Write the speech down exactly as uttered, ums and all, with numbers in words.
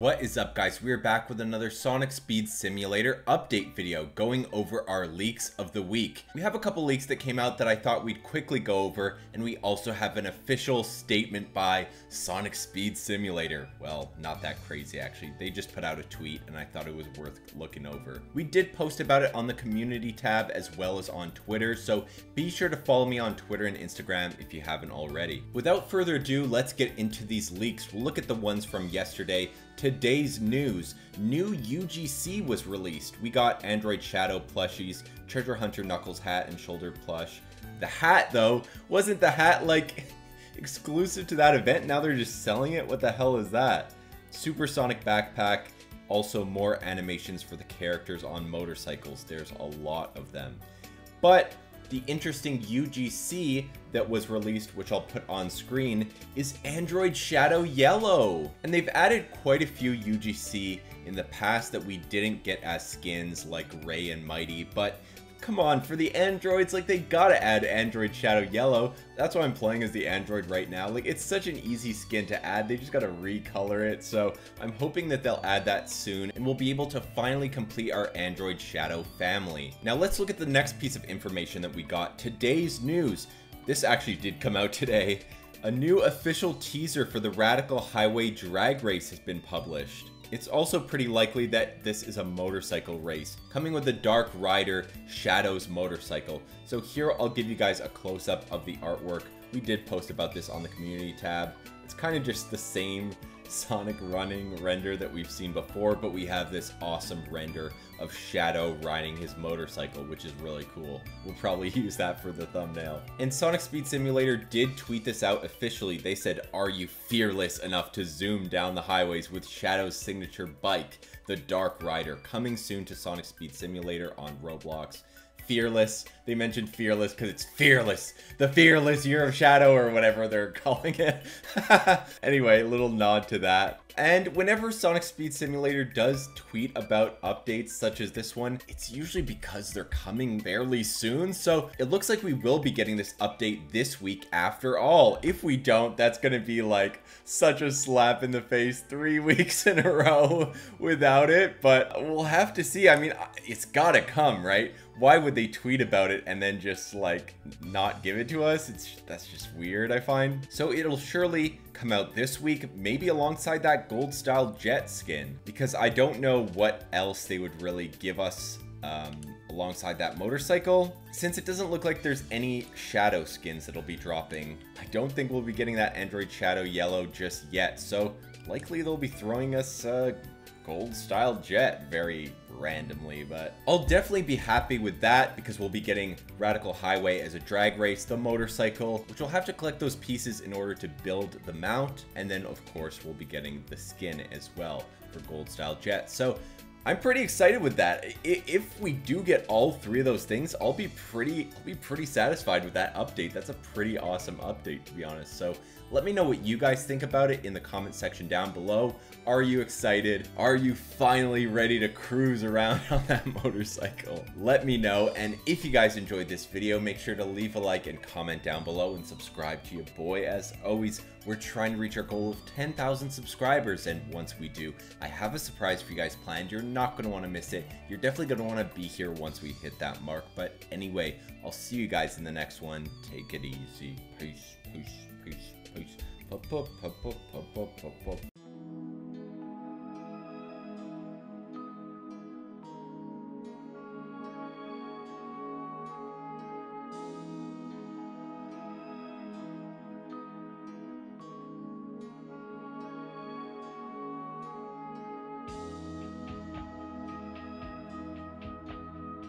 What is up, guys? We're back with another Sonic Speed Simulator update video going over our leaks of the week. We have a couple leaks that came out that I thought we'd quickly go over, and we also have an official statement by Sonic Speed Simulator. Well, not that crazy actually. They just put out a tweet and I thought it was worth looking over. We did post about it on the community tab as well as on Twitter, so be sure to follow me on Twitter and Instagram if you haven't already. Without further ado, let's get into these leaks. We'll look at the ones from yesterday. Today's news, new U G C was released. We got Android Shadow plushies, Treasure Hunter Knuckles hat and shoulder plush. The hat though, wasn't the hat like exclusive to that event? Now they're just selling it? What the hell is that? Super Sonic backpack, also more animations for the characters on motorcycles. There's a lot of them. But the interesting U G C that was released, which I'll put on screen, is Android Shadow Yellow. And they've added quite a few U G C in the past that we didn't get as skins, like Ray and Mighty, but come on, for the androids, like, they gotta add Android Shadow Yellow. That's why I'm playing as the android right now. Like, it's such an easy skin to add. They just gotta recolor it, so I'm hoping that they'll add that soon, and we'll be able to finally complete our Android Shadow family. Now, let's look at the next piece of information that we got. Today's news. This actually did come out today. A new official teaser for the Radical Highway drag race has been published. It's also pretty likely that this is a motorcycle race, coming with the Dark Rider Shadow's motorcycle. So here I'll give you guys a close-up of the artwork. We did post about this on the community tab. It's kind of just the same Sonic running render that we've seen before, but we have this awesome render of Shadow riding his motorcycle, which is really cool. We'll probably use that for the thumbnail. And Sonic Speed Simulator did tweet this out officially. They said, "Are you fearless enough to zoom down the highways with Shadow's signature bike, the Dark Rider, coming soon to Sonic Speed Simulator on Roblox." Fearless. They mentioned fearless because it's fearless. The fearless year of Shadow or whatever they're calling it. Anyway, little nod to that. And whenever Sonic Speed Simulator does tweet about updates such as this one, it's usually because they're coming fairly soon. So it looks like we will be getting this update this week after all. If we don't, that's going to be like such a slap in the face, three weeks in a row without it. But we'll have to see. I mean, it's got to come, right? Why would they tweet about it and then just like not give it to us? It's that's just weird, I find. So it'll surely come out this week, maybe alongside that Gold Style Jet skin, because I don't know what else they would really give us um, alongside that motorcycle. Since it doesn't look like there's any Shadow skins that'll be dropping, I don't think we'll be getting that Android Shadow Yellow just yet. So likely they'll be throwing us a Gold Style Jet very randomly, but I'll definitely be happy with that because we'll be getting Radical Highway as a drag race, the motorcycle, which we'll have to collect those pieces in order to build the mount, and then of course we'll be getting the skin as well for Gold Style Jet. So I'm pretty excited with that. If we do get all three of those things, I'll be pretty I'll be pretty satisfied with that update. That's a pretty awesome update, to be honest. So let me know what you guys think about it in the comment section down below. Are you excited? Are you finally ready to cruise around on that motorcycle? Let me know. And if you guys enjoyed this video, make sure to leave a like and comment down below and subscribe to your boy. As always, we're trying to reach our goal of ten thousand subscribers. And once we do, I have a surprise for you guys planned. You're not going to want to miss it. You're definitely going to want to be here once we hit that mark. But anyway, I'll see you guys in the next one. Take it easy. Peace, peace, peace, peace.